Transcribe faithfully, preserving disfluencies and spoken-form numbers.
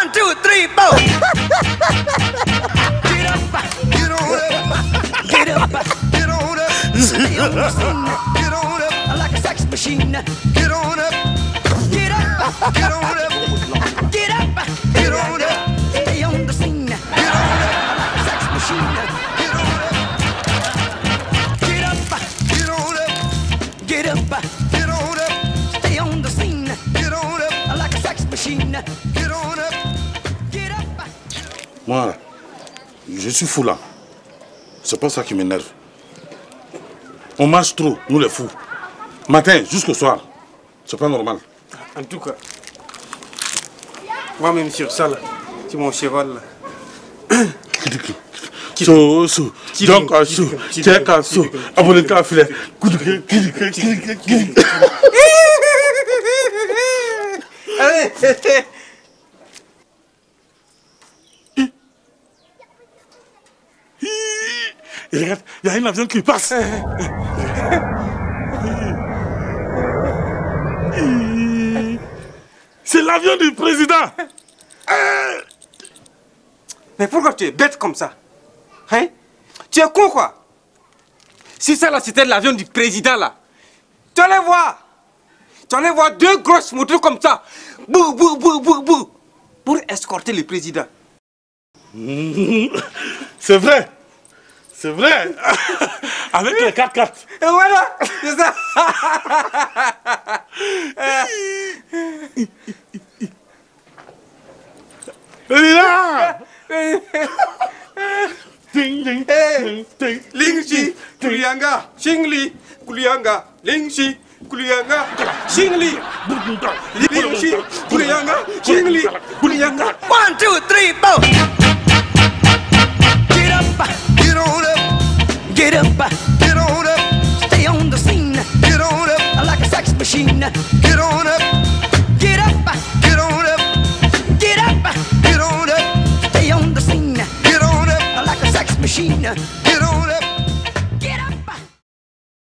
One, two, three, four. Get up, get on up, get up, get on up. Stay on the scene, get on up, like a sex machine. Get on up, get up, get on up, get up, get on up. Stay on the scene, get on up, like a sex machine. Get on up, get up, get on up, get up, get on up. Stay on the scene, get on up, like a sex machine. Moi, je suis fou là. C'est pas ça qui m'énerve. On marche trop, nous les fous. Matin jusqu'au soir. C'est pas normal. En tout cas, moi-même sur ça là, c'est mon cheval là. So, so, donc, so, check, so, abonnez-vous à filet. Allez! Et regarde, il y a un avion qui passe. C'est l'avion du président. Mais pourquoi tu es bête comme ça? Hein? Tu es con quoi? Si ça là c'était l'avion du président là, tu allais voir. Tu allais voir deux grosses motos comme ça. Bou, bou, bou, bou, bou. Pour escorter le président. C'est vrai. C'est vrai. Avec les quatre quatre. Et voilà, c'est ça. Là. Ding ding ding ding. Lingxi, Kulianga, Xingli, Kulianga, Lingxi, Kulianga, Xingli. Lingxi, Kulianga, Xingli, Kulianga. One, two, three, four. Get up. Get on up, get up, get on up, stay on the scene, get on up, like a sex machine, get on up, get up, get on up, get up, get on up, stay on the scene, get on up, like a sex machine.